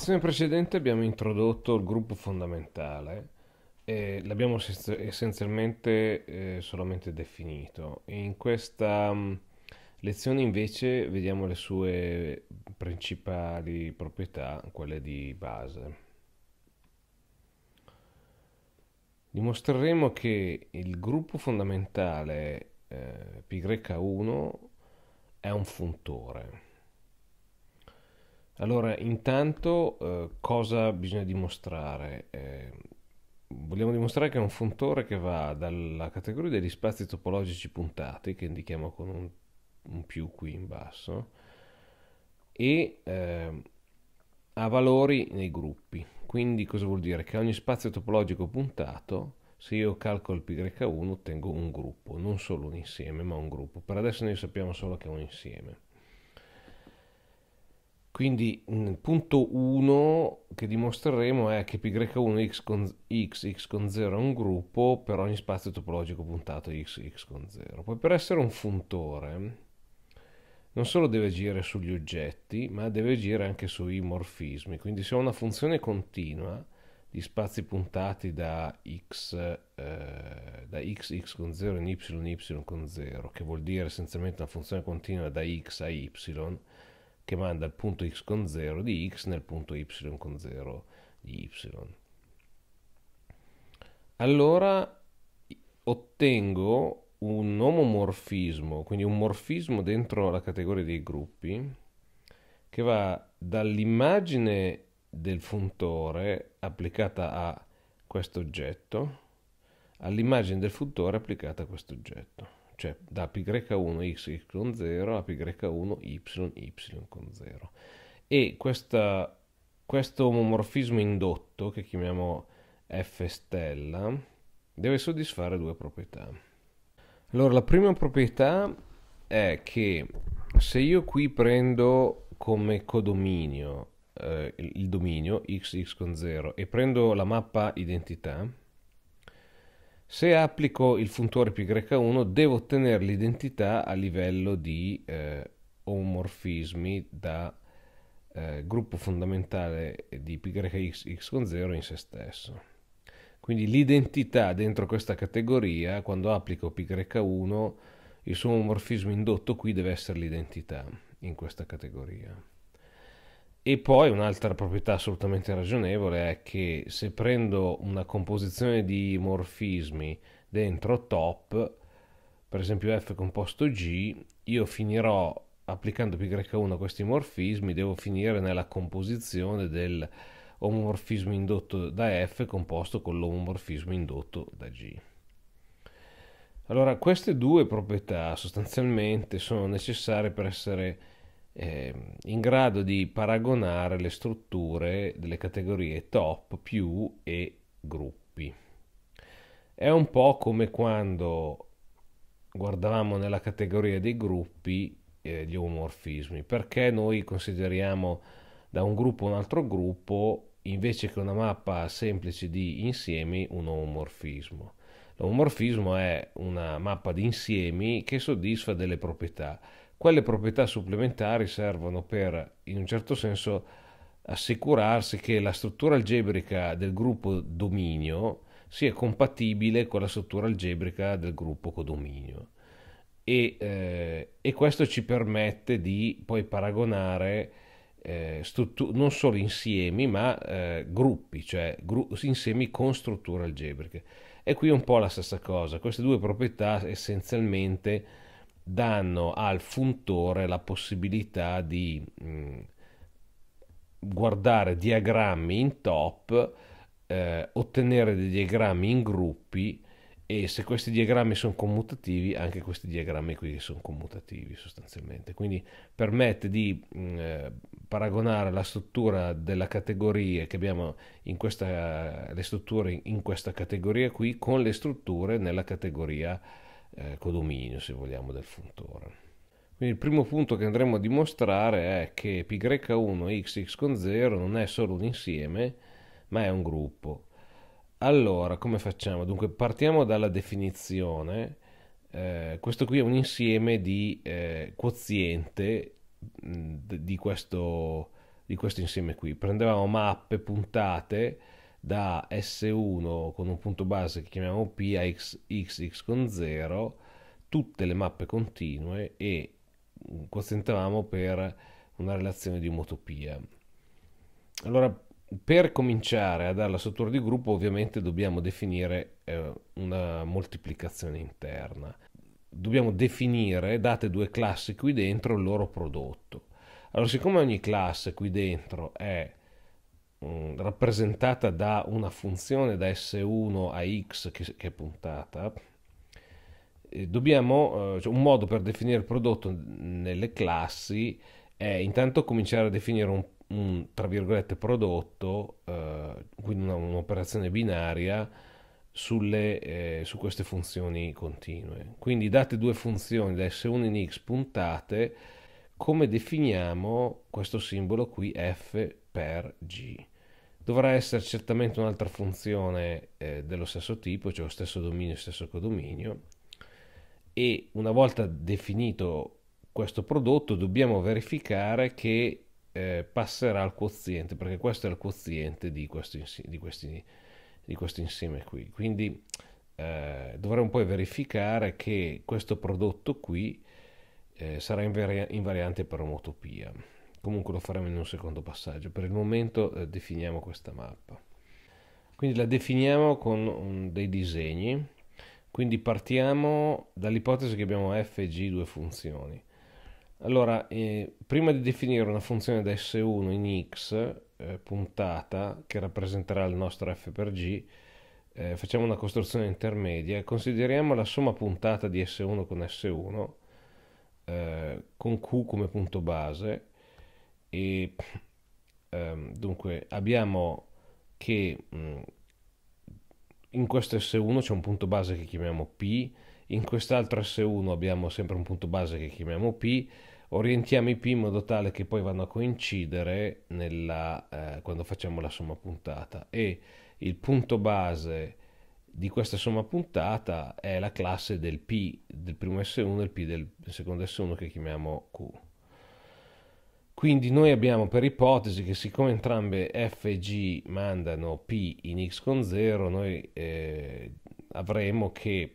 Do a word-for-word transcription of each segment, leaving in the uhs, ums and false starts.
lezione precedente abbiamo introdotto il gruppo fondamentale e l'abbiamo essenzialmente eh, solamente definito. In questa lezione invece vediamo le sue principali proprietà, quelle di base. Dimostreremo che il gruppo fondamentale eh, pi uno è un funtore. Allora, intanto eh, cosa bisogna dimostrare? Eh, vogliamo dimostrare che è un funtore che va dalla categoria degli spazi topologici puntati, che indichiamo con un, un più qui in basso, e eh, a valori nei gruppi. Quindi cosa vuol dire? Che ogni spazio topologico puntato, se io calcolo pi uno, ottengo un gruppo, non solo un insieme, ma un gruppo. Per adesso noi sappiamo solo che è un insieme. Quindi il punto uno che dimostreremo è che pi uno x con x, x con zero è un gruppo per ogni spazio topologico puntato x, x con zero. Poi per essere un funtore non solo deve agire sugli oggetti, ma deve agire anche sui morfismi. Quindi se ho una funzione continua di spazi puntati da x, eh, da x, x con zero in y, y con zero, che vuol dire essenzialmente una funzione continua da x a y, che manda il punto x con zero di x nel punto y con zero di y. Allora ottengo un omomorfismo, quindi un morfismo dentro la categoria dei gruppi, che va dall'immagine del funtore applicata a questo oggetto all'immagine del funtore applicata a questo oggetto, cioè da pi uno x, x con zero a pi uno y, y con zero. E questa, questo omomorfismo indotto, che chiamiamo f stella, deve soddisfare due proprietà. Allora, la prima proprietà è che se io qui prendo come codominio eh, il dominio x, x con zero e prendo la mappa identità, se applico il funtore pi uno devo ottenere l'identità a livello di eh, omomorfismi da eh, gruppo fondamentale di πx, x con zero in se stesso. Quindi l'identità dentro questa categoria, quando applico pi uno, il suo omomorfismo indotto qui deve essere l'identità in questa categoria. E poi un'altra proprietà assolutamente ragionevole è che se prendo una composizione di morfismi dentro top, per esempio f composto g, io finirò, applicando pi uno a questi morfismi, devo finire nella composizione del omomorfismo indotto da f composto con l'omomorfismo indotto da g. Allora, queste due proprietà sostanzialmente sono necessarie per essere eh, in grado di paragonare le strutture delle categorie top, più e gruppi. È un po' come quando guardavamo nella categoria dei gruppi eh, gli omomorfismi. Perché noi consideriamo da un gruppo a un altro gruppo, invece che una mappa semplice di insiemi, un omomorfismo? L'omomorfismo è una mappa di insiemi che soddisfa delle proprietà. Quelle proprietà supplementari servono per, in un certo senso, assicurarsi che la struttura algebrica del gruppo dominio sia compatibile con la struttura algebrica del gruppo codominio. E, eh, e questo ci permette di poi paragonare Eh, non solo insiemi ma eh, gruppi, cioè gru insiemi con strutture algebriche. E qui è un po' la stessa cosa. Queste due proprietà essenzialmente danno al funtore la possibilità di mh, guardare diagrammi in top, eh, ottenere dei diagrammi in gruppi, e se questi diagrammi sono commutativi, anche questi diagrammi qui sono commutativi sostanzialmente. Quindi permette di mh, paragonare la struttura della categoria che abbiamo in questa, le strutture in questa categoria qui con le strutture nella categoria eh, codominio, se vogliamo, del funtore. Quindi il primo punto che andremo a dimostrare è che pi uno x, x con zero non è solo un insieme, ma è un gruppo. Allora, come facciamo? Dunque, partiamo dalla definizione. Eh, questo qui è un insieme di eh, quoziente di questo di questo insieme qui. Prendevamo mappe puntate da S uno con un punto base che chiamiamo P a xx con zero, tutte le mappe continue, e quozientavamo per una relazione di omotopia. Allora, per cominciare a dare la struttura di gruppo, ovviamente dobbiamo definire eh, una moltiplicazione interna. Dobbiamo definire, date due classi qui dentro, il loro prodotto. Allora, siccome ogni classe qui dentro è mh, rappresentata da una funzione da S uno a x che, che è puntata, eh, dobbiamo, eh, cioè un modo per definire il prodotto nelle classi è intanto cominciare a definire un un tra virgolette prodotto, eh, quindi un'operazione binaria sulle, eh, su queste funzioni continue. Quindi date due funzioni da S uno in x puntate, come definiamo questo simbolo qui f per g? Dovrà essere certamente un'altra funzione eh, dello stesso tipo, cioè lo stesso dominio e lo stesso codominio, e una volta definito questo prodotto dobbiamo verificare che Eh, passerà al quoziente, perché questo è il quoziente di questo insieme, di questi, di questo insieme qui. Quindi eh, dovremo poi verificare che questo prodotto qui eh, sarà invari invariante per omotopia. Comunque lo faremo in un secondo passaggio. Per il momento eh, definiamo questa mappa. Quindi la definiamo con um, dei disegni. Quindi partiamo dall'ipotesi che abbiamo f e g, due funzioni. Allora, eh, prima di definire una funzione da S uno in x eh, puntata, che rappresenterà il nostro f per g, eh, facciamo una costruzione intermedia e consideriamo la somma puntata di S uno con S uno, eh, con q come punto base, e eh, dunque abbiamo che mh, in questo S uno c'è un punto base che chiamiamo p, in quest'altro S uno abbiamo sempre un punto base che chiamiamo P, orientiamo i P in modo tale che poi vanno a coincidere nella, eh, quando facciamo la somma puntata, e il punto base di questa somma puntata è la classe del P del primo S uno e il P del secondo S uno che chiamiamo Q. Quindi noi abbiamo per ipotesi che, siccome entrambe F e G mandano P in x con zero, noi eh, avremo che,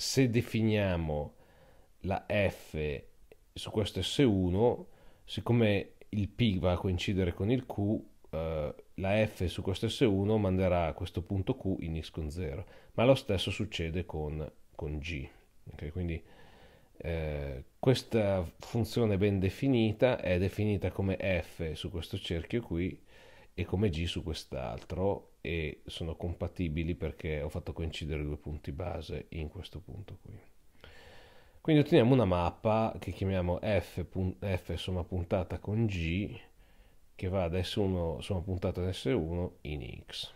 se definiamo la f su questo S uno, siccome il p va a coincidere con il q, eh, la f su questo S uno manderà questo punto q in x con zero, ma lo stesso succede con, con g. Okay, quindi eh, questa funzione ben definita è definita come f su questo cerchio qui e come g su quest'altro, e sono compatibili perché ho fatto coincidere due punti base in questo punto qui. Quindi otteniamo una mappa che chiamiamo f, f somma puntata con g, che va da S uno somma puntata da S uno in x.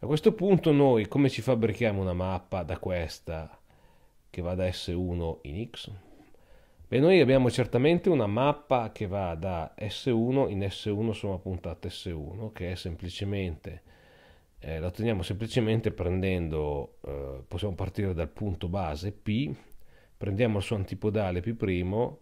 A questo punto noi come ci fabbrichiamo una mappa da questa che va da S uno in x? Beh, noi abbiamo certamente una mappa che va da S uno in S uno somma puntata S uno, che è semplicemente, eh, la otteniamo semplicemente prendendo, eh, possiamo partire dal punto base P, prendiamo il suo antipodale P'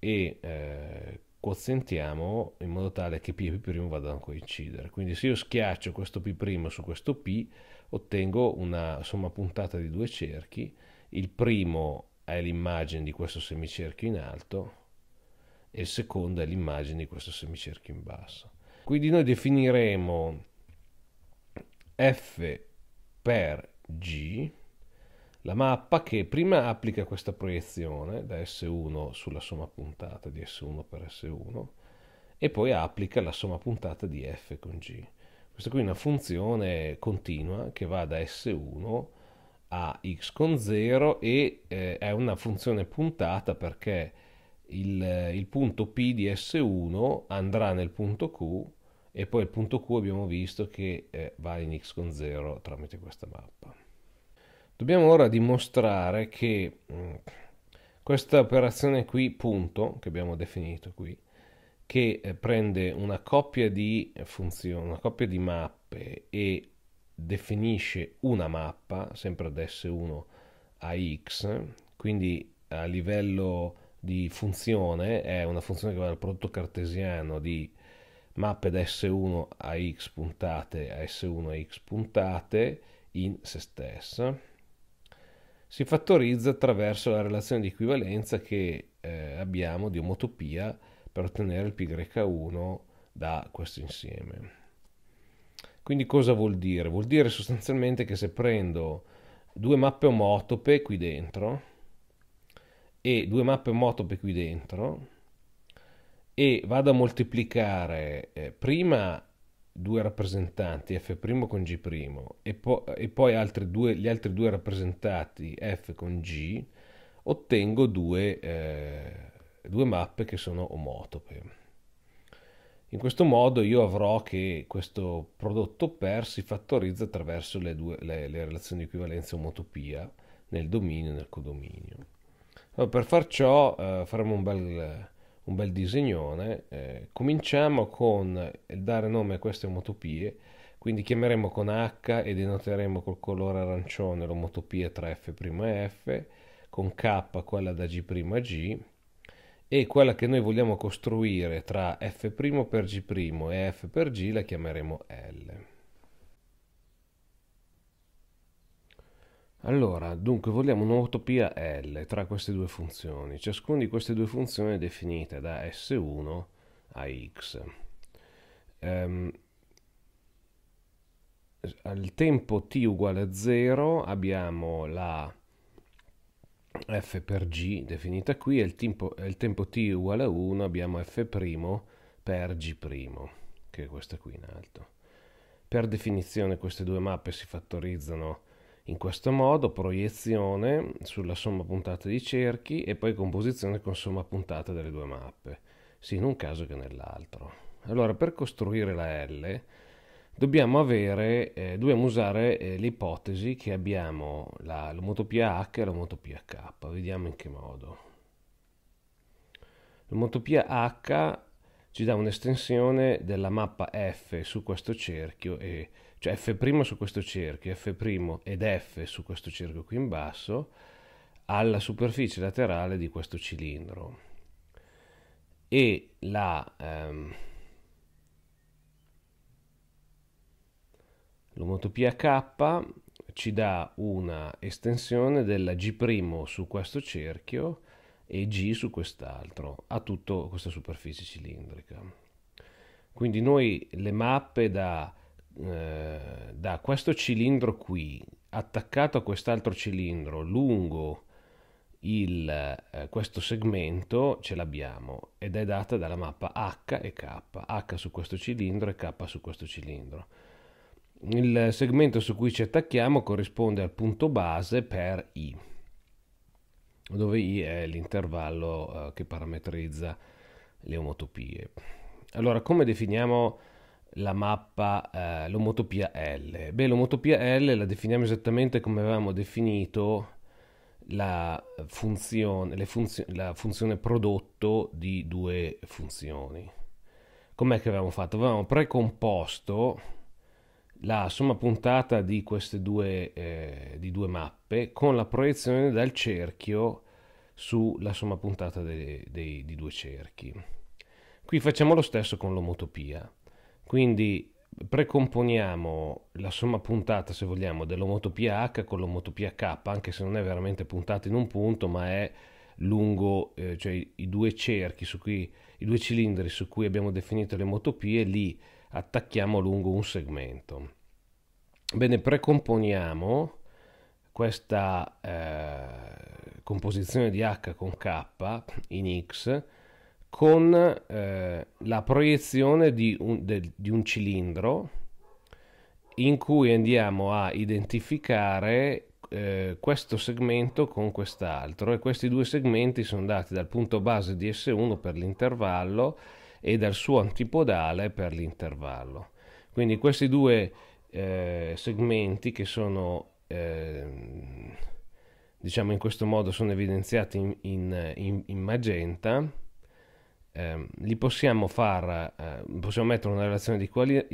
e eh, quozientiamo in modo tale che P e P' vadano a coincidere. Quindi se io schiaccio questo P' su questo P, ottengo una somma puntata di due cerchi, il primo è l'immagine di questo semicerchio in alto e il secondo è l'immagine di questo semicerchio in basso. Quindi noi definiremo f per g, la mappa che prima applica questa proiezione da S uno sulla somma puntata di S uno per S uno e poi applica la somma puntata di f con g. Questa qui è una funzione continua che va da S uno a x con zero e eh, è una funzione puntata perché il, il punto P di S uno andrà nel punto Q e poi il punto Q abbiamo visto che eh, va in x con zero tramite questa mappa. Dobbiamo ora dimostrare che mh, questa operazione qui, punto, che abbiamo definito qui, che eh, prende una coppia di funzioni, una coppia di mappe e definisce una mappa sempre da S uno a x, quindi a livello di funzione è una funzione che va dal prodotto cartesiano di mappe da S uno a x puntate a S uno a x puntate in se stessa, si fattorizza attraverso la relazione di equivalenza che eh, abbiamo di omotopia per ottenere il π uno da questo insieme. Quindi cosa vuol dire? Vuol dire sostanzialmente che se prendo due mappe omotope qui dentro e due mappe omotope qui dentro e vado a moltiplicare eh, prima due rappresentanti f' con g' e, po e poi altri due, gli altri due rappresentati f con g, ottengo due, eh, due mappe che sono omotope. In questo modo io avrò che questo prodotto per si fattorizza attraverso le, due, le, le relazioni di equivalenza omotopia nel dominio e nel codominio. Allora, per far ciò eh, faremo un bel, un bel disegnone. Eh, cominciamo con dare nome a queste omotopie, quindi chiameremo con H e denoteremo col colore arancione l'omotopia tra F'F, con K quella da G'G, e quella che noi vogliamo costruire tra f' per g' e f per g la chiameremo L. Allora, dunque, vogliamo un'omotopia L tra queste due funzioni. Ciascuna di queste due funzioni è definita da S uno a x. Um, al tempo t uguale a zero abbiamo la f per g definita qui e il tempo, il tempo t uguale a uno abbiamo f' per g', che è questa qui in alto. Per definizione queste due mappe si fattorizzano in questo modo: proiezione sulla somma puntata di cerchi e poi composizione con somma puntata delle due mappe, sia in un caso che nell'altro. Allora, per costruire la L dobbiamo avere, eh, dobbiamo usare eh, l'ipotesi che abbiamo l'omotopia H e l'omotopia K. Vediamo in che modo. L'omotopia H ci dà un'estensione della mappa F su questo cerchio, e, cioè F' su questo cerchio, F' ed F su questo cerchio qui in basso, alla superficie laterale di questo cilindro. E la... Ehm, L'omotopia K ci dà una estensione della G' su questo cerchio e G su quest'altro, a tutta questa superficie cilindrica. Quindi noi le mappe da, eh, da questo cilindro qui, attaccato a quest'altro cilindro, lungo il, eh, questo segmento, ce l'abbiamo, ed è data dalla mappa H e K, H su questo cilindro e K su questo cilindro. Il segmento su cui ci attacchiamo corrisponde al punto base per I, dove I è l'intervallo eh, che parametrizza le omotopie. Allora, come definiamo la mappa, eh, l'omotopia L? Beh, l'omotopia L la definiamo esattamente come avevamo definito la funzione, le funzio- la funzione prodotto di due funzioni. Com'è che avevamo fatto? Avevamo precomposto la somma puntata di queste due, eh, di due mappe con la proiezione dal cerchio sulla somma puntata dei, dei, di due cerchi. Qui facciamo lo stesso con l'omotopia, quindi precomponiamo la somma puntata, se vogliamo, dell'omotopia H con l'omotopia K, anche se non è veramente puntata in un punto, ma è lungo, eh, cioè i due cerchi su cui, i due cilindri su cui abbiamo definito le omotopie, li attacchiamo lungo un segmento. Bene, precomponiamo questa eh, composizione di H con K in X con eh, la proiezione di un, de, di un cilindro in cui andiamo a identificare eh, questo segmento con quest'altro, e questi due segmenti sono dati dal punto base di S uno per l'intervallo e dal suo antipodale per l'intervallo. Quindi questi due eh, segmenti, che sono eh, diciamo in questo modo, sono evidenziati in, in, in, in magenta, eh, li possiamo far eh, possiamo mettere una relazione di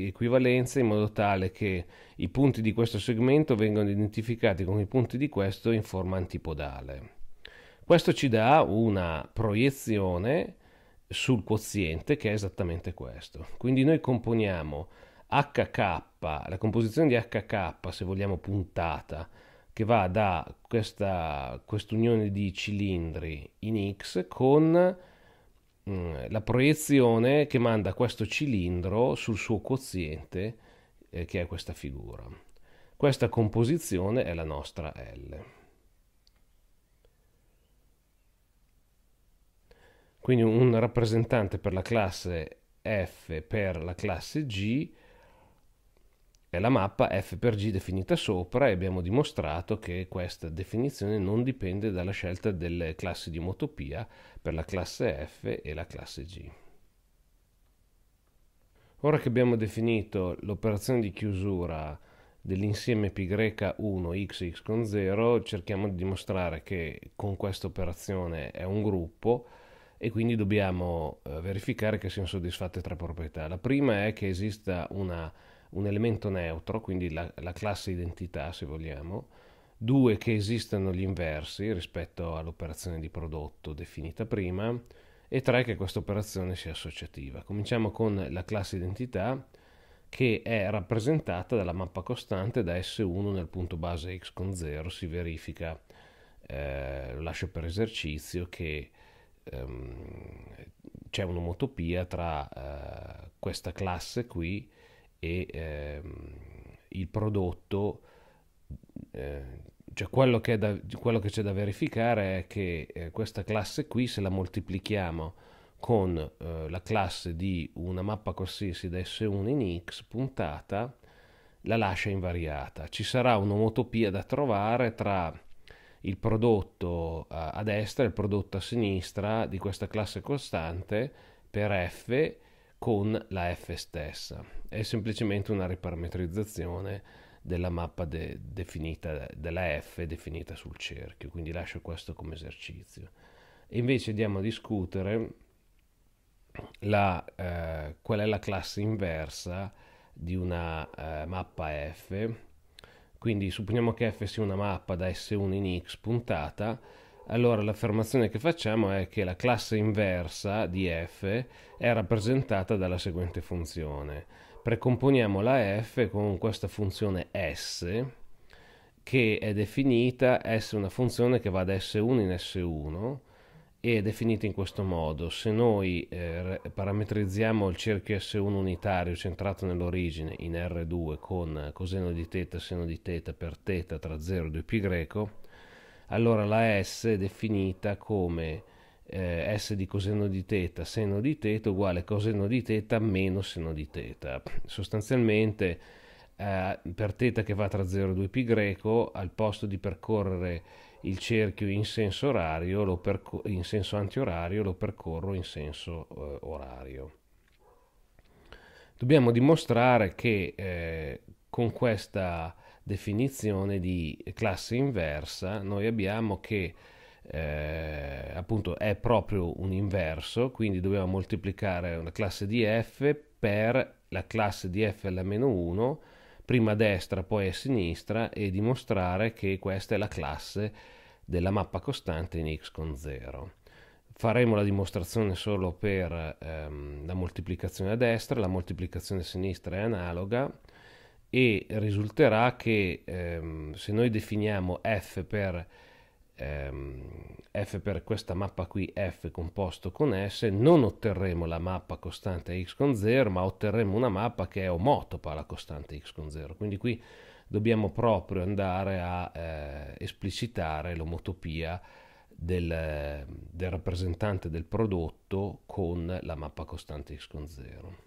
equivalenza in modo tale che i punti di questo segmento vengano identificati con i punti di questo in forma antipodale. Questo ci dà una proiezione sul quoziente che è esattamente questo. Quindi noi componiamo H K, la composizione di H K, se vogliamo puntata, che va da questa quest'unione di cilindri in X con mh, la proiezione che manda questo cilindro sul suo quoziente, eh, che è questa figura. Questa composizione è la nostra L. Quindi un rappresentante per la classe F per la classe G è la mappa F per G definita sopra, e abbiamo dimostrato che questa definizione non dipende dalla scelta delle classi di omotopia per la classe F e la classe G. Ora che abbiamo definito l'operazione di chiusura dell'insieme πy uno x x con zero, cerchiamo di dimostrare che con questa operazione è un gruppo, e quindi dobbiamo verificare che siano soddisfatte tre proprietà. La prima è che esista una un elemento neutro, quindi la, la classe identità se vogliamo; due, che esistano gli inversi rispetto all'operazione di prodotto definita prima; e tre, che questa operazione sia associativa. Cominciamo con la classe identità, che è rappresentata dalla mappa costante da S uno nel punto base x con zero. Si verifica, eh, lo lascio per esercizio, che ehm, c'è un'omotopia tra eh, questa classe qui e ehm, il prodotto, eh, cioè quello che c'è da verificare è che eh, questa classe qui, se la moltiplichiamo con eh, la classe di una mappa qualsiasi da S uno in X puntata, la lascia invariata. Ci sarà un'omotopia da trovare tra il prodotto a, a destra e il prodotto a sinistra di questa classe costante per F con la F stessa. È semplicemente una riparametrizzazione della mappa de definita della F definita sul cerchio, quindi lascio questo come esercizio. E invece andiamo a discutere la, eh, qual è la classe inversa di una eh, mappa F. Quindi supponiamo che F sia una mappa da S uno in X puntata. Allora l'affermazione che facciamo è che la classe inversa di F è rappresentata dalla seguente funzione. Precomponiamo la F con questa funzione S, che è definita, S è una funzione che va da S uno in S uno, e è definita in questo modo: se noi eh, parametrizziamo il cerchio S uno unitario centrato nell'origine in R due con coseno di θ, seno di θ per θ tra zero e due π, allora la S è definita come eh, S di coseno di θ seno di θ uguale coseno di θ meno seno di θ. Sostanzialmente eh, per θ che va tra zero e due π, al posto di percorrere il cerchio in senso orario, lo in senso antiorario, lo percorro in senso eh, orario. Dobbiamo dimostrare che eh, con questa definizione di classe inversa noi abbiamo che eh, appunto è proprio un inverso, quindi dobbiamo moltiplicare una classe di F per la classe di F alla meno uno, prima a destra poi a sinistra, e dimostrare che questa è la classe della mappa costante in X con zero. Faremo la dimostrazione solo per ehm, la moltiplicazione a destra, la moltiplicazione a sinistra è analoga, e risulterà che ehm, se noi definiamo F per, ehm, F per questa mappa qui, F composto con S, non otterremo la mappa costante X con zero, ma otterremo una mappa che è omotopa alla costante X con zero. Quindi qui dobbiamo proprio andare a eh, esplicitare l'omotopia del, del rappresentante del prodotto con la mappa costante X con zero.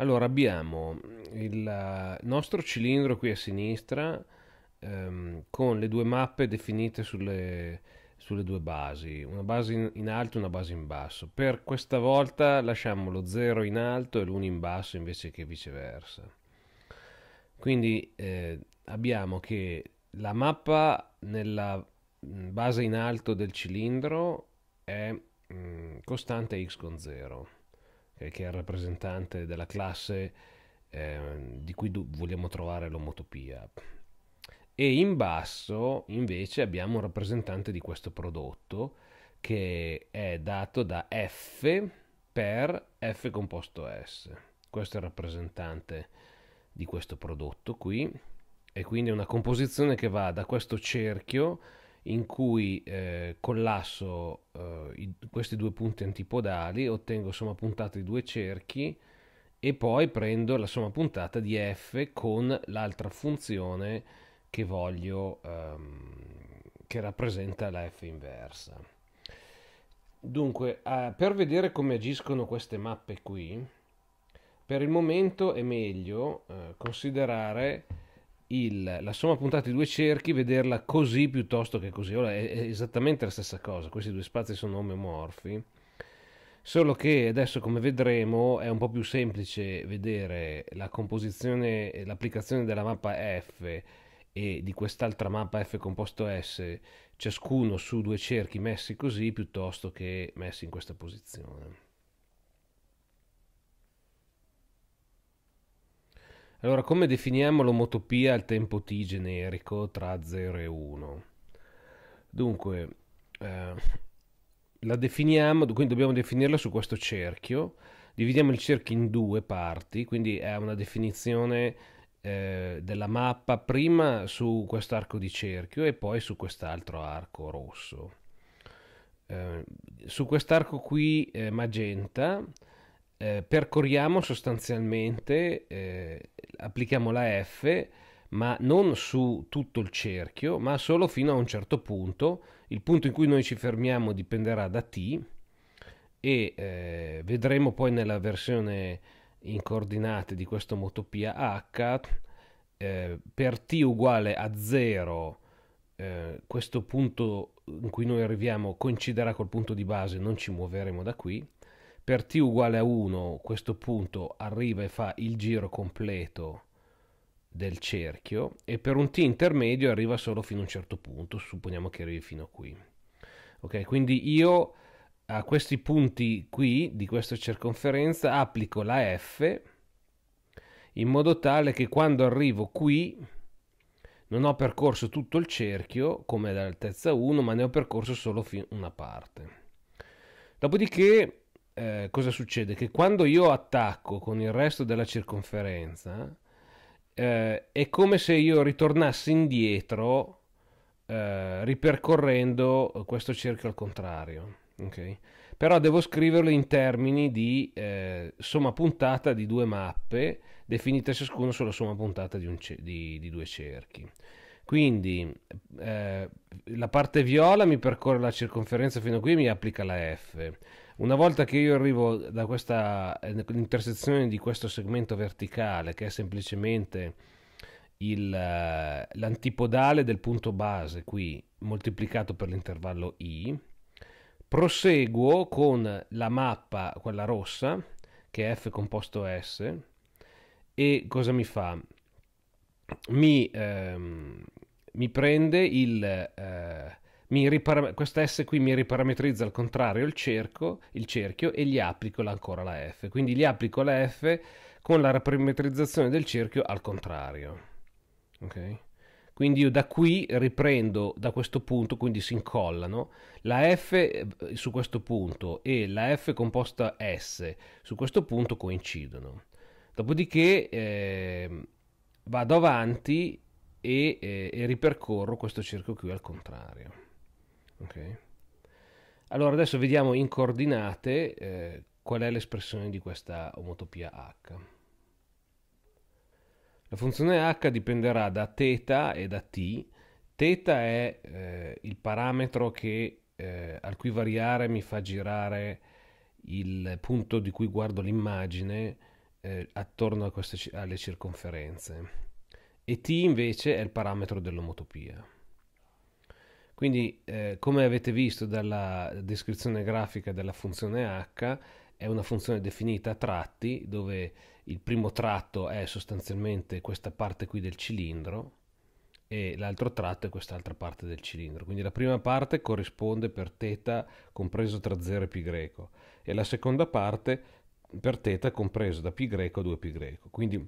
Allora abbiamo il nostro cilindro qui a sinistra ehm, con le due mappe definite sulle, sulle due basi, una base in alto e una base in basso. Per questa volta lasciamo lo zero in alto e l'uno in basso invece che viceversa. Quindi eh, abbiamo che la mappa nella base in alto del cilindro è mh, costante X con zero, che è il rappresentante della classe eh, di cui vogliamo trovare l'omotopia, e in basso invece abbiamo un rappresentante di questo prodotto che è dato da F per F composto S. Questo è il rappresentante di questo prodotto qui, e quindi è una composizione che va da questo cerchio in cui eh, collasso eh, i, questi due punti antipodali, ottengo somma puntata di due cerchi e poi prendo la somma puntata di F con l'altra funzione che voglio ehm, che rappresenta la F inversa. Dunque, eh, per vedere come agiscono queste mappe qui, per il momento è meglio eh, considerare il, la somma puntata di due cerchi, vederla così piuttosto che così. Ora è, è esattamente la stessa cosa, questi due spazi sono omeomorfi, solo che adesso, come vedremo, è un po' più semplice vedere la composizione e l'applicazione della mappa F e di quest'altra mappa F composto S, ciascuno su due cerchi messi così, piuttosto che messi in questa posizione. Allora, come definiamo l'omotopia al tempo t generico tra zero e uno? Dunque, eh, la definiamo, quindi dobbiamo definirla su questo cerchio. Dividiamo il cerchio in due parti, quindi è una definizione eh, della mappa prima su quest'arco di cerchio e poi su quest'altro arco rosso. Eh, su quest'arco qui eh, magenta, Eh, percorriamo sostanzialmente, eh, applichiamo la F, ma non su tutto il cerchio, ma solo fino a un certo punto. Il punto in cui noi ci fermiamo dipenderà da t, e eh, vedremo poi nella versione in coordinate di questa omotopia H, eh, per t uguale a zero, eh, questo punto in cui noi arriviamo coinciderà col punto di base, non ci muoveremo da qui. Per t uguale a uno, questo punto arriva e fa il giro completo del cerchio, e per un t intermedio arriva solo fino a un certo punto, supponiamo che arrivi fino a qui. Ok, quindi io a questi punti qui di questa circonferenza applico la F in modo tale che quando arrivo qui non ho percorso tutto il cerchio come dall'altezza uno, ma ne ho percorso solo una parte. Dopodiché Eh, cosa succede? Che quando io attacco con il resto della circonferenza eh, è come se io ritornassi indietro eh, ripercorrendo questo cerchio al contrario, okay? Però devo scriverlo in termini di eh, somma puntata di due mappe definite ciascuno sulla somma puntata di, un di, di due cerchi. Quindi eh, la parte viola mi percorre la circonferenza fino a qui e mi applica la F. Una volta che io arrivo da questa intersezione di questo segmento verticale, che è semplicemente l'antipodale del punto base qui moltiplicato per l'intervallo I, proseguo con la mappa, quella rossa, che è F composto S, e cosa mi fa? Mi, ehm, mi prende il eh, mi questa S qui mi riparametrizza al contrario il, cerco, il cerchio e gli applico ancora la F, quindi gli applico la F con la riparametrizzazione del cerchio al contrario, okay? Quindi io da qui riprendo da questo punto, quindi si incollano la F su questo punto e la F composta S su questo punto coincidono. Dopodiché eh, vado avanti e, e, e ripercorro questo cerchio qui al contrario. Okay? Allora adesso vediamo in coordinate eh, qual è l'espressione di questa omotopia H. La funzione H dipenderà da θ e da t. θ è eh, il parametro che, eh, al cui variare mi fa girare il punto di cui guardo l'immagine eh, attorno a queste, alle circonferenze. E t invece è il parametro dell'omotopia. Quindi, eh, come avete visto dalla descrizione grafica della funzione H, è una funzione definita a tratti, dove il primo tratto è sostanzialmente questa parte qui del cilindro e l'altro tratto è quest'altra parte del cilindro. Quindi la prima parte corrisponde per θ compreso tra zero e π e la seconda parte per θ compreso da π a due π. Quindi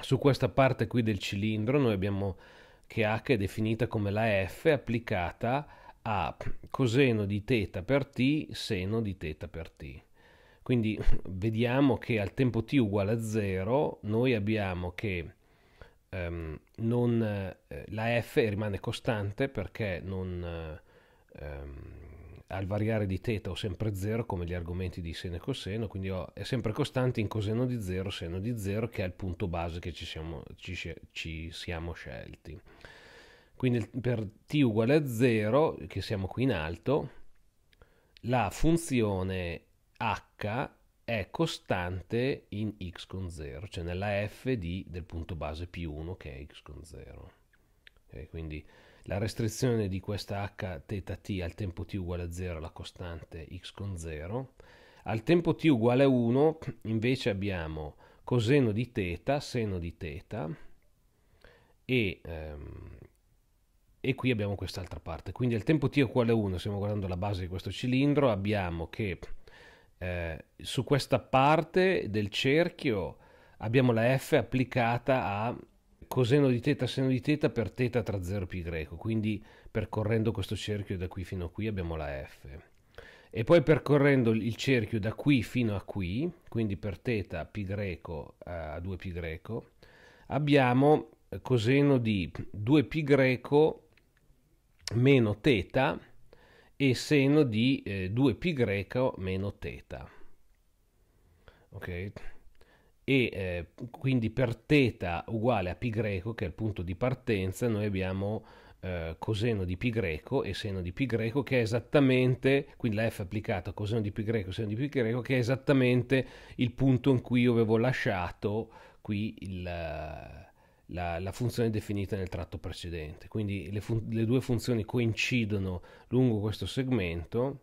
su questa parte qui del cilindro noi abbiamo che H è definita come la F applicata a coseno di θ per t, seno di θ per t. Quindi vediamo che al tempo t uguale a zero noi abbiamo che ehm, non, eh, la f rimane costante perché non, ehm, al variare di θ ho sempre zero come gli argomenti di seno e coseno, quindi ho, è sempre costante in coseno di zero, seno di zero, che è il punto base che ci siamo, ci, ci siamo scelti. Quindi per t uguale a zero, che siamo qui in alto, la funzione h è costante in x con zero, cioè nella f di, del punto base pi uno, che è x con zero. Okay, quindi la restrizione di questa h θ t al tempo t uguale a zero è la costante x con zero. Al tempo t uguale a uno invece abbiamo coseno di θ, seno di θ, e... Ehm, e qui abbiamo quest'altra parte. Quindi al tempo t uguale a uno, stiamo guardando la base di questo cilindro, abbiamo che eh, su questa parte del cerchio abbiamo la f applicata a coseno di θ seno di θ per θ tra zero e π, quindi percorrendo questo cerchio da qui fino a qui abbiamo la f, e poi percorrendo il cerchio da qui fino a qui, quindi per θ π a due π, abbiamo coseno di due π meno θ e seno di eh, due π meno θ. Ok? E eh, quindi per θ uguale a π, che è il punto di partenza, noi abbiamo eh, coseno di π e seno di π, che è esattamente, quindi la f applicata a coseno di π e seno di π, che è esattamente il punto in cui io avevo lasciato qui il... La, la funzione definita nel tratto precedente. Quindi le, le due funzioni coincidono lungo questo segmento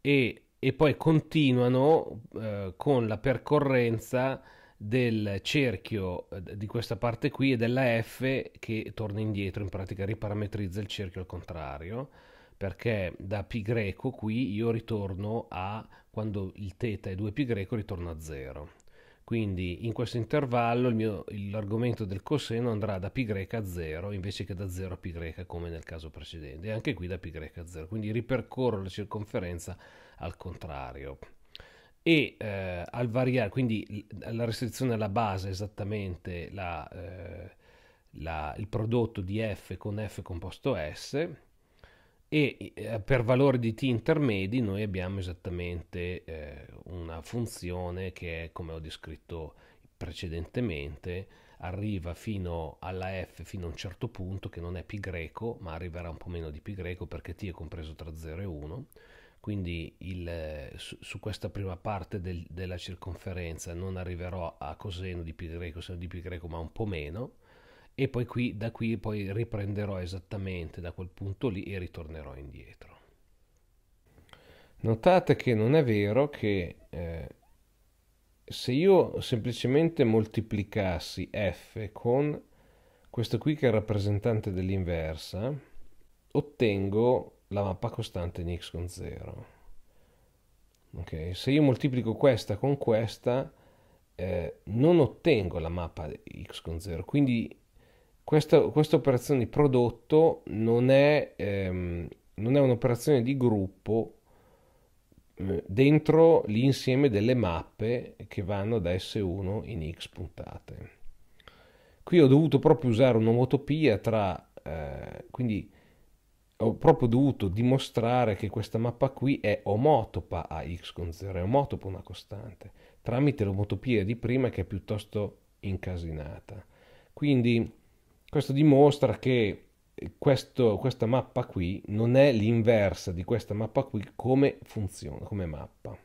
e, e poi continuano eh, con la percorrenza del cerchio eh, di questa parte qui e della f che torna indietro, in pratica riparametrizza il cerchio al contrario, perché da π qui io ritorno a, quando il θ è due π ritorno a zero. Quindi in questo intervallo l'argomento del coseno andrà da π a zero invece che da zero a π come nel caso precedente, e anche qui da π a zero, quindi ripercorro la circonferenza al contrario. E eh, al variare, quindi la restrizione alla base è esattamente la, eh, la, il prodotto di f con f composto s, e eh, per valori di t intermedi noi abbiamo esattamente eh, una funzione che è, come ho descritto precedentemente, arriva fino alla f fino a un certo punto che non è π, ma arriverà un po' meno di π perché t è compreso tra zero e uno, quindi il, su, su questa prima parte del, della circonferenza non arriverò a coseno di π, seno di π, ma un po' meno. E poi qui, da qui poi riprenderò esattamente da quel punto lì e ritornerò indietro. Notate che non è vero che eh, se io semplicemente moltiplicassi f con questo qui che è il rappresentante dell'inversa, ottengo la mappa costante in x con zero. Okay? Se io moltiplico questa con questa, eh, non ottengo la mappa x con zero, quindi Questa, questa operazione di prodotto non è, ehm, non è un'operazione di gruppo eh, dentro l'insieme delle mappe che vanno da S uno in x puntate. Qui ho dovuto proprio usare un'omotopia tra, eh, quindi ho proprio dovuto dimostrare che questa mappa qui è omotopa a x con zero, è omotopa una costante, tramite l'omotopia di prima che è piuttosto incasinata. Quindi questo dimostra che questo, questa mappa qui non è l'inversa di questa mappa qui come funziona, come mappa.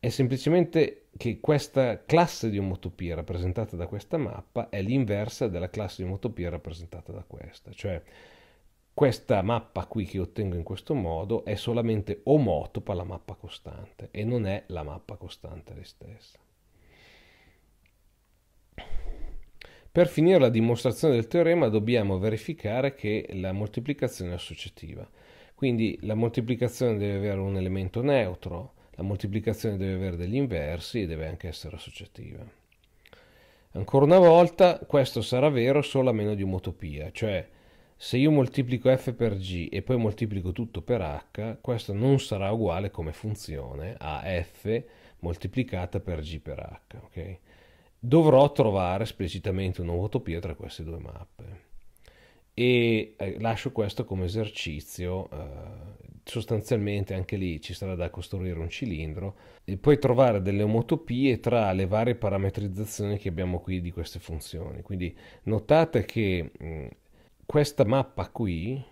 È semplicemente che questa classe di omotopia rappresentata da questa mappa è l'inversa della classe di omotopia rappresentata da questa. Cioè questa mappa qui che ottengo in questo modo è solamente omotopa alla mappa costante e non è la mappa costante lei stessa. Per finire la dimostrazione del teorema dobbiamo verificare che la moltiplicazione è associativa. Quindi la moltiplicazione deve avere un elemento neutro, la moltiplicazione deve avere degli inversi e deve anche essere associativa. Ancora una volta, questo sarà vero solo a meno di un'utopia, cioè se io moltiplico f per g e poi moltiplico tutto per h, questo non sarà uguale come funzione a f moltiplicata per g per h. Okay? Dovrò trovare esplicitamente un'utopia tra queste due mappe. E lascio questo come esercizio, eh, sostanzialmente anche lì ci sarà da costruire un cilindro e poi trovare delle omotopie tra le varie parametrizzazioni che abbiamo qui di queste funzioni. Quindi notate che mh, questa mappa qui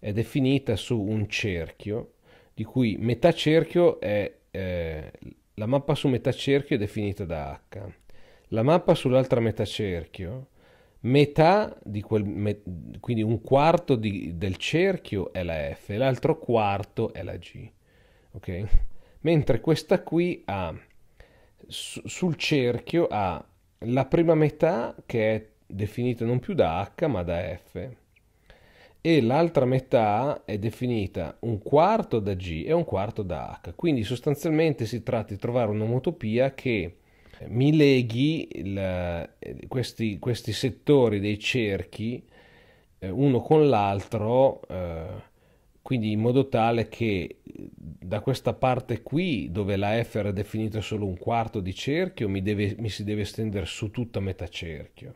è definita su un cerchio di cui metà cerchio è, eh, la mappa su metà cerchio è definita da H, la mappa sull'altra metà cerchio metà di quel, me, quindi un quarto di, del cerchio è la F, l'altro quarto è la G, ok? Mentre questa qui ha su, sul cerchio ha la prima metà che è definita non più da H ma da F e l'altra metà è definita un quarto da G e un quarto da H, quindi sostanzialmente si tratta di trovare un'omotopia che mi leghi il, questi, questi settori dei cerchi eh, uno con l'altro, eh, quindi in modo tale che da questa parte qui, dove la F era definita solo un quarto di cerchio, mi, deve, mi si deve estendere su tutta metà cerchio.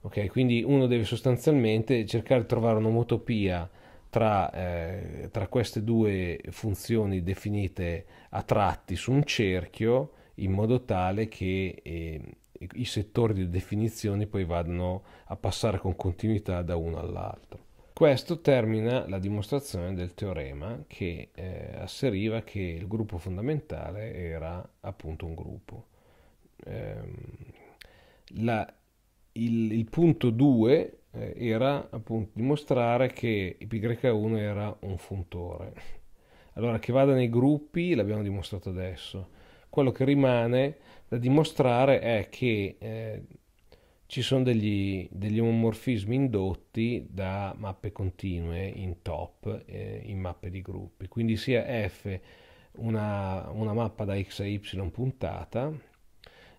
Okay? Quindi uno deve sostanzialmente cercare di trovare un'omotopia tra, eh, tra queste due funzioni definite a tratti su un cerchio, in modo tale che eh, i settori di definizione poi vadano a passare con continuità da uno all'altro. Questo termina la dimostrazione del teorema che eh, asseriva che il gruppo fondamentale era appunto un gruppo. Ehm, la, il, il punto due eh, era appunto dimostrare che pi uno era un funtore. Allora, che vada nei gruppi l'abbiamo dimostrato adesso. Quello che rimane da dimostrare è che eh, ci sono degli, degli omomorfismi indotti da mappe continue in top, eh, in mappe di gruppi. Quindi sia F una, una mappa da x a y puntata,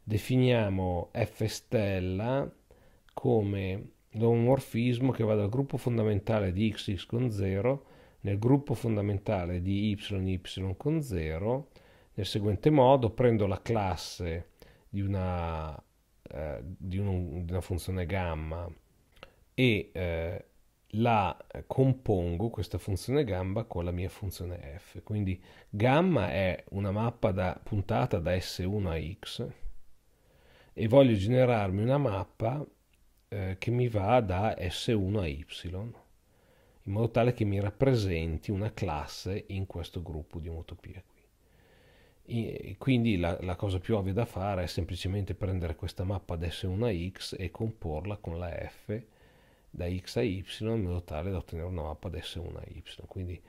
definiamo F stella come l'omomorfismo che va dal gruppo fondamentale di x, x con zero nel gruppo fondamentale di y, y con zero. Nel seguente modo: prendo la classe di una, eh, di un, di una funzione gamma e eh, la compongo, questa funzione gamma, con la mia funzione f. Quindi gamma è una mappa da, puntata da S uno a x e voglio generarmi una mappa eh, che mi va da S uno a y, in modo tale che mi rappresenti una classe in questo gruppo di omotopie. Quindi la, la cosa più ovvia da fare è semplicemente prendere questa mappa da S uno a x e comporla con la f da x a y, in modo tale da ottenere una mappa da S uno a y. Quindi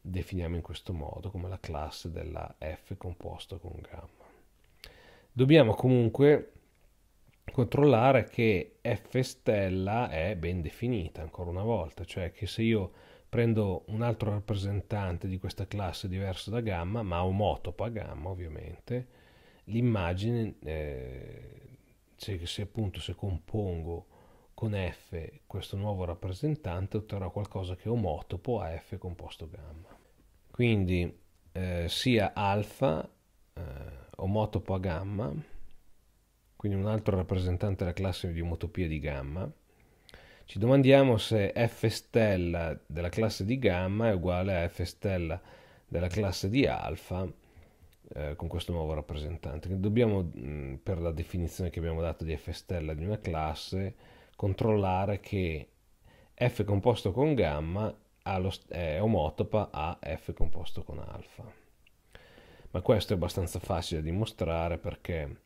definiamo in questo modo come la classe della f composta con gamma. Dobbiamo comunque controllare che f stella è ben definita, ancora una volta, cioè che se io prendo un altro rappresentante di questa classe diverso da gamma, ma omotopo a gamma ovviamente, l'immagine, eh, se, se appunto se compongo con f questo nuovo rappresentante, otterrò qualcosa che è omotopo a f composto gamma. Quindi eh, sia alfa eh, omotopo a gamma, quindi un altro rappresentante della classe di omotopia di gamma. Ci domandiamo se f stella della classe di gamma è uguale a f stella della classe di alfa eh, con questo nuovo rappresentante. Dobbiamo, per la definizione che abbiamo dato di f stella di una classe, controllare che f composto con gamma è omotopa a f composto con alfa. Ma questo è abbastanza facile da dimostrare, perché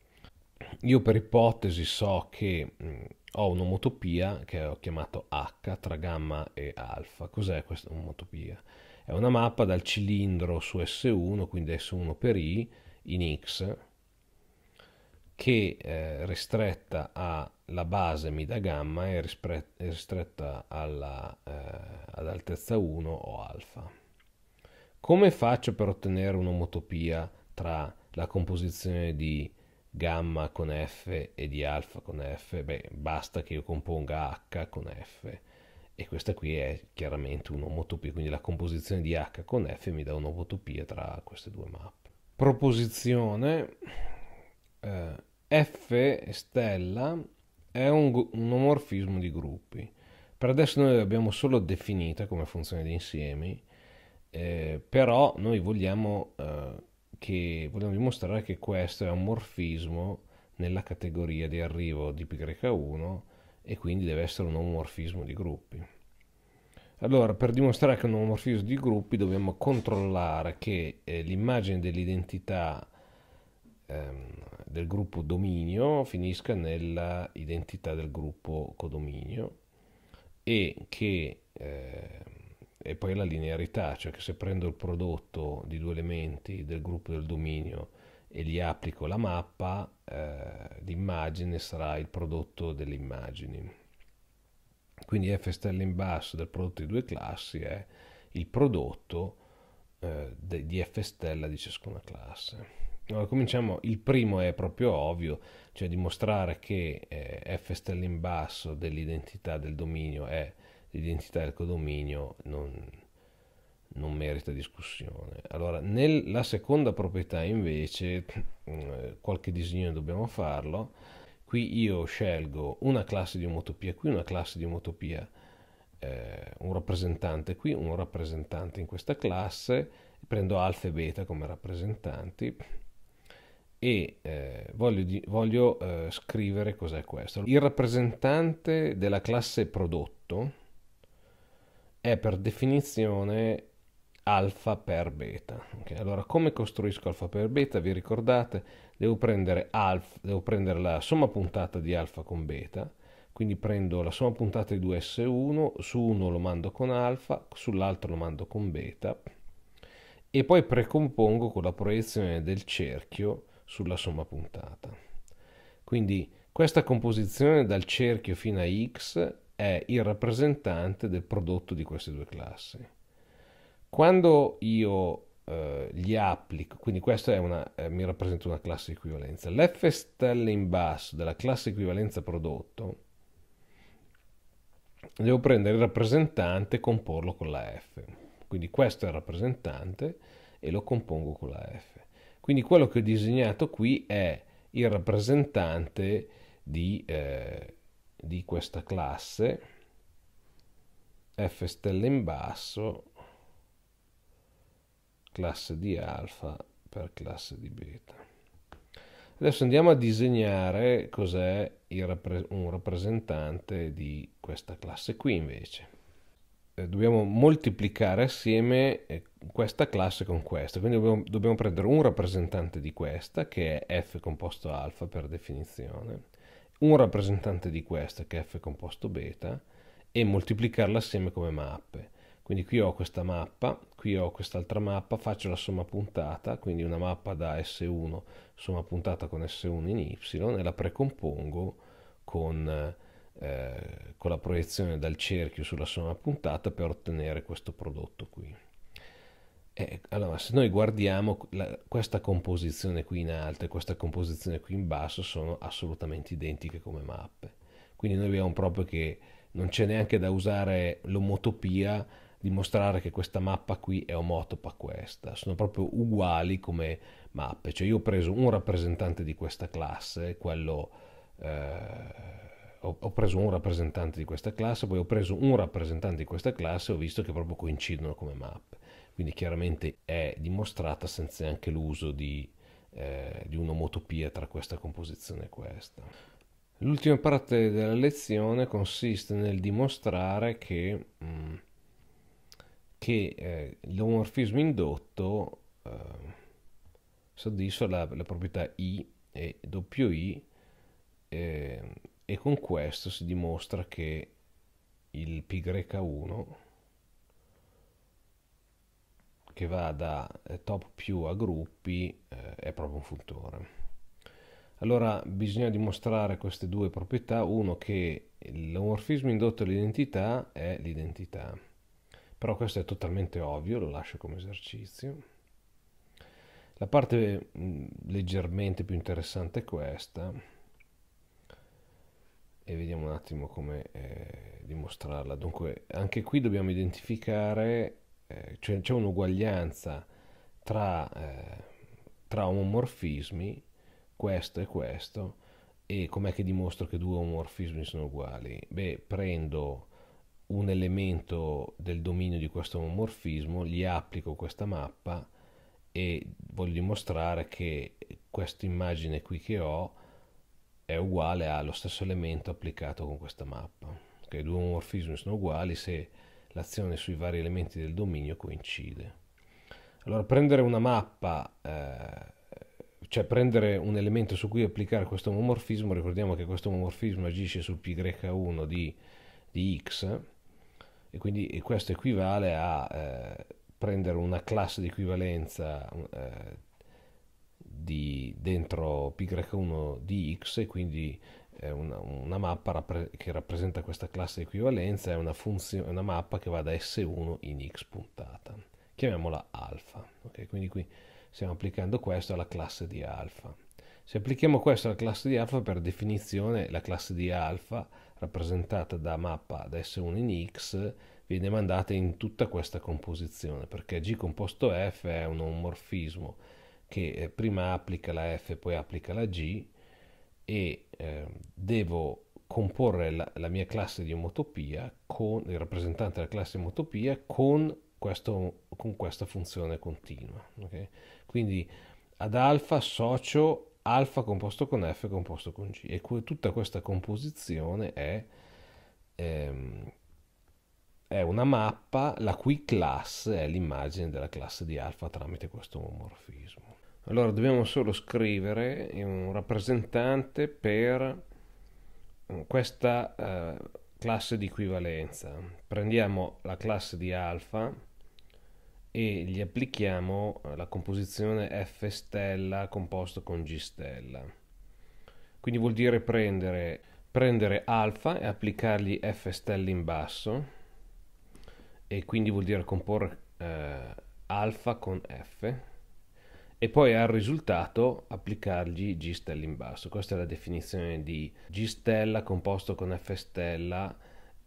io per ipotesi so che mh, ho un'omotopia che ho chiamato H tra gamma e alfa. Cos'è questa omotopia? È una mappa dal cilindro su S uno, quindi S uno per I, in X, che è ristretta alla base mi dà gamma e ristretta alla, eh, ad altezza uno o alfa. Come faccio per ottenere un'omotopia tra la composizione di gamma con f e di alfa con f, beh, basta che io componga h con f, e questa qui è chiaramente un'omotopia, quindi la composizione di h con f mi dà un'omotopia tra queste due mappe. Proposizione: eh, f stella è un, un omorfismo di gruppi. Per adesso noi l'abbiamo solo definita come funzione di insiemi, eh, però noi vogliamo, eh, che, vogliamo dimostrare che questo è un morfismo nella categoria di arrivo di pi uno e quindi deve essere un omorfismo di gruppi. Allora, per dimostrare che è un omorfismo di gruppi dobbiamo controllare che eh, l'immagine dell'identità ehm, del gruppo dominio finisca nella identità del gruppo codominio, e che eh, e poi la linearità, cioè che se prendo il prodotto di due elementi del gruppo del dominio e gli applico la mappa, eh, l'immagine sarà il prodotto delle immagini. Quindi f stella in basso del prodotto di due classi è il prodotto eh, di f stella di ciascuna classe. Allora, cominciamo. Il primo è proprio ovvio, cioè dimostrare che eh, f stella in basso dell'identità del dominio è l'identità del codominio, non, non merita discussione. Allora, nella seconda proprietà invece eh, qualche disegno dobbiamo farlo. Qui io scelgo una classe di omotopia qui, una classe di omotopia, eh, un rappresentante qui, un rappresentante in questa classe, prendo alfa e beta come rappresentanti, e eh, voglio, di, voglio eh, scrivere cos'è questo. Il rappresentante della classe prodotto è per definizione alfa per beta. Okay? Allora, come costruisco alfa per beta? Vi ricordate? Devo prendere, alfa, devo prendere la somma puntata di alfa con beta, quindi prendo la somma puntata di due esse uno, su uno lo mando con alfa, sull'altro lo mando con beta, e poi precompongo con la proiezione del cerchio sulla somma puntata. Quindi questa composizione dal cerchio fino a x è il rappresentante del prodotto di queste due classi. Quando io eh, gli applico, quindi questa è una, eh, mi rappresenta una classe di equivalenza, l'f stella in basso della classe equivalenza prodotto, devo prendere il rappresentante e comporlo con la f. Quindi questo è il rappresentante e lo compongo con la f. Quindi quello che ho disegnato qui è il rappresentante di, eh, di questa classe, f stella in basso, classe di alfa per classe di beta. Adesso andiamo a disegnare cos'è rappre- un rappresentante di questa classe qui invece. Dobbiamo moltiplicare assieme questa classe con questa, quindi dobbiamo, dobbiamo prendere un rappresentante di questa che è f composto alfa per definizione, un rappresentante di questa che è f composto beta, e moltiplicarla assieme come mappe. Quindi qui ho questa mappa, qui ho quest'altra mappa, faccio la somma puntata, quindi una mappa da esse uno, somma puntata con esse uno in y, e la precompongo con... Eh, con la proiezione dal cerchio sulla somma puntata per ottenere questo prodotto qui. E, allora, se noi guardiamo la, questa composizione qui in alto e questa composizione qui in basso sono assolutamente identiche come mappe, quindi noi vediamo proprio che non c'è neanche da usare l'omotopia, dimostrare che questa mappa qui è omotopa a questa, sono proprio uguali come mappe. Cioè io ho preso un rappresentante di questa classe, quello eh, ho preso un rappresentante di questa classe, poi ho preso un rappresentante di questa classe e ho visto che proprio coincidono come mappe. Quindi chiaramente è dimostrata senza anche l'uso di, eh, di un'omotopia tra questa composizione e questa. L'ultima parte della lezione consiste nel dimostrare che, mh, che eh, l'omorfismo indotto eh, soddisfa la, la proprietà I e i eh, e con questo si dimostra che il pi uno, che va da top più a gruppi, eh, è proprio un futtore. Allora bisogna dimostrare queste due proprietà: uno, che l'omorfismo indotto all'identità è l'identità, però questo è totalmente ovvio, lo lascio come esercizio, La parte mh, leggermente più interessante è questa, e vediamo un attimo come eh, dimostrarla. Dunque anche qui dobbiamo identificare, eh, cioè c'è un'uguaglianza tra, eh, tra omomorfismi, questo e questo. E com'è che dimostro che due omomorfismi sono uguali? Beh, prendo un elemento del dominio di questo omomorfismo, gli applico questa mappa e voglio dimostrare che questa immagine qui che ho è uguale allo stesso elemento applicato con questa mappa. Okay, due omomorfismi sono uguali se l'azione sui vari elementi del dominio coincide. Allora, prendere una mappa, eh, cioè prendere un elemento su cui applicare questo omomorfismo, ricordiamo che questo omomorfismo agisce sul pi uno di, di x, e quindi e questo equivale a... Eh, prendere una classe di equivalenza eh, di, dentro pi uno di x, e quindi eh, una, una mappa rappre che rappresenta questa classe di equivalenza è una, una mappa che va da esse uno in x puntata, chiamiamola alfa. Okay? Quindi qui stiamo applicando questo alla classe di alfa. Se applichiamo questo alla classe di alfa, per definizione la classe di alfa rappresentata da mappa da esse uno in x viene mandata in tutta questa composizione, perché G composto F è un omomorfismo che prima applica la F poi applica la G, e eh, devo comporre la, la mia classe di omotopia con il rappresentante della classe omotopia con, questo, con questa funzione continua. Okay? Quindi ad alfa associo alfa composto con F composto con G, e que tutta questa composizione è... Ehm, è una mappa la cui classe è l'immagine della classe di alfa tramite questo omomorfismo. Allora dobbiamo solo scrivere un rappresentante per questa eh, classe di equivalenza. Prendiamo la classe di alfa e gli applichiamo la composizione F stella composto con G stella. Quindi vuol dire prendere, prendere alfa e applicargli F stella in basso, e quindi vuol dire comporre eh, alfa con F, e poi al risultato applicargli G stella in basso. Questa è la definizione di G stella composto con F stella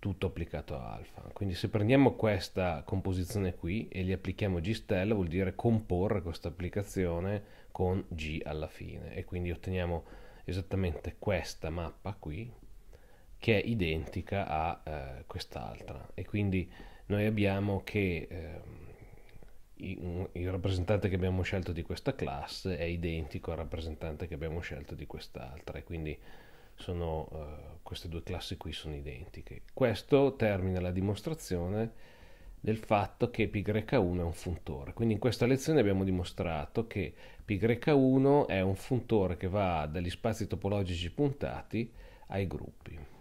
tutto applicato a alfa. Quindi se prendiamo questa composizione qui e gli applichiamo G stella, vuol dire comporre questa applicazione con G alla fine, e quindi otteniamo esattamente questa mappa qui, che è identica a eh, quest'altra, e quindi noi abbiamo che eh, il rappresentante che abbiamo scelto di questa classe è identico al rappresentante che abbiamo scelto di quest'altra, e quindi sono, eh, queste due classi qui sono identiche. Questo termina la dimostrazione del fatto che pi uno è un funtore. Quindi in questa lezione abbiamo dimostrato che pi uno è un funtore che va dagli spazi topologici puntati ai gruppi.